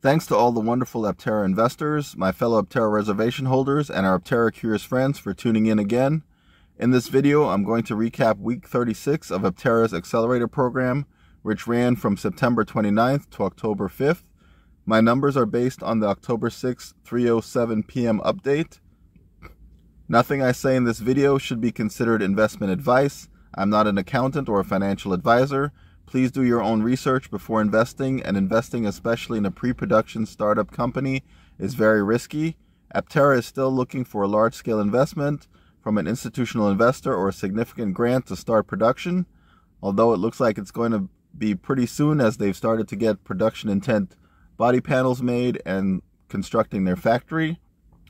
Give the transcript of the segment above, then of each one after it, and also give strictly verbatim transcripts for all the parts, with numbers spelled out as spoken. Thanks to all the wonderful Aptera investors, my fellow Aptera reservation holders, and our Aptera curious friends for tuning in again. In this video, I'm going to recap week thirty-six of Aptera's accelerator program, which ran from September twenty-ninth to October fifth. My numbers are based on the October sixth, three oh seven p m update. Nothing I say in this video should be considered investment advice. I'm not an accountant or a financial advisor. Please do your own research before investing, and investing, especially in a pre-production startup company, is very risky. Aptera is still looking for a large-scale investment from an institutional investor or a significant grant to start production, although it looks like it's going to be pretty soon as they've started to get production intent body panels made and constructing their factory.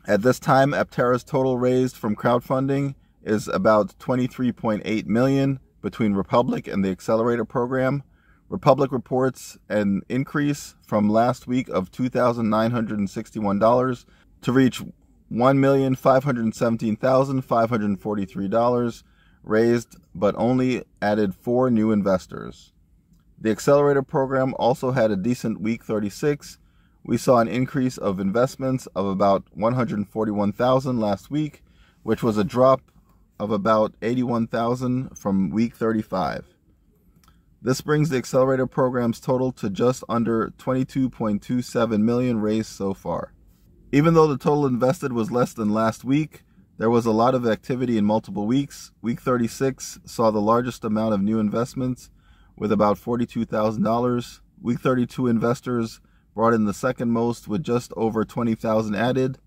At this time, Aptera's total raised from crowdfunding is about twenty-three point eight million dollars between Republic and the accelerator program. Republic reports an increase from last week of two thousand nine hundred sixty-one dollars to reach one million five hundred seventeen thousand five hundred forty-three dollars raised, but only added four new investors. The accelerator program also had a decent week thirty-six. We saw an increase of investments of about one hundred forty-one thousand last week, which was a drop of about eighty-one thousand from week thirty-five. This brings the accelerator program's total to just under twenty-two point two seven million dollars raised so far. Even though the total invested was less than last week, there was a lot of activity in multiple weeks. Week thirty-six saw the largest amount of new investments with about forty-two thousand dollars. Week thirty-two investors brought in the second most with just over twenty thousand dollars added.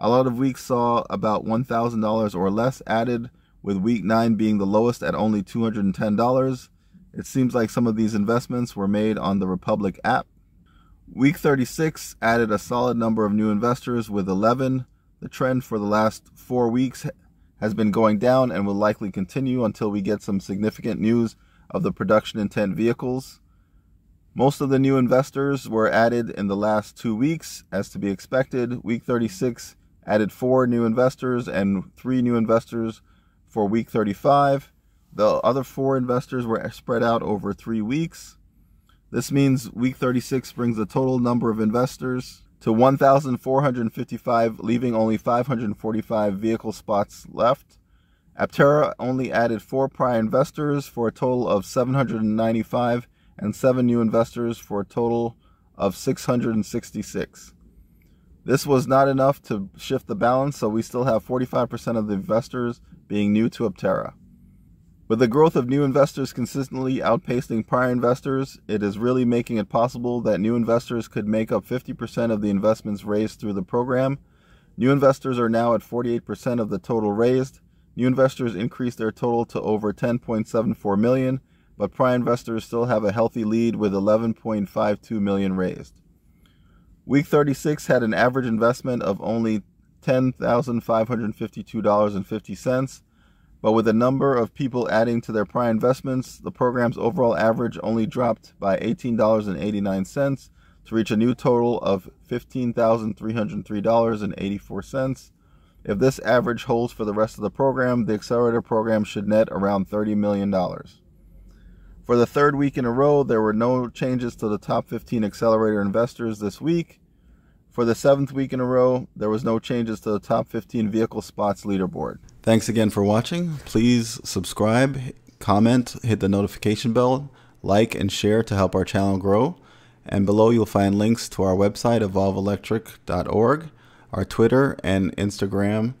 A lot of weeks saw about one thousand dollars or less added, with week nine being the lowest at only two hundred ten dollars. It seems like some of these investments were made on the Republic app. Week thirty-six added a solid number of new investors with eleven. The trend for the last four weeks has been going down and will likely continue until we get some significant news of the production intent vehicles. Most of the new investors were added in the last two weeks, as to be expected. Week thirty-six added four new investors and three new investors for week thirty-five. The other four investors were spread out over three weeks. This means week thirty-six brings the total number of investors to one thousand four hundred fifty-five, leaving only five hundred forty-five vehicle spots left. Aptera only added four prior investors for a total of seven hundred ninety-five and seven new investors for a total of six hundred sixty-six. This was not enough to shift the balance, so we still have forty-five percent of the investors being new to Aptera. With the growth of new investors consistently outpacing prior investors, it is really making it possible that new investors could make up fifty percent of the investments raised through the program. New investors are now at forty-eight percent of the total raised. New investors increased their total to over ten point seven four million dollars, but prior investors still have a healthy lead with eleven point five two million dollars raised. Week thirty-six had an average investment of only ten thousand five hundred fifty-two dollars and fifty cents, but with a number of people adding to their prior investments, the program's overall average only dropped by eighteen dollars and eighty-nine cents to reach a new total of fifteen thousand three hundred three dollars and eighty-four cents. If this average holds for the rest of the program, the accelerator program should net around thirty million dollars. For the third week in a row, there were no changes to the top fifteen accelerator investors this week. For the seventh week in a row, there was no changes to the top fifteen vehicle spots leaderboard. Thanks again for watching. Please subscribe, comment, hit the notification bell, like and share to help our channel grow. And below you'll find links to our website, Evolv Electric dot org, our Twitter and Instagram.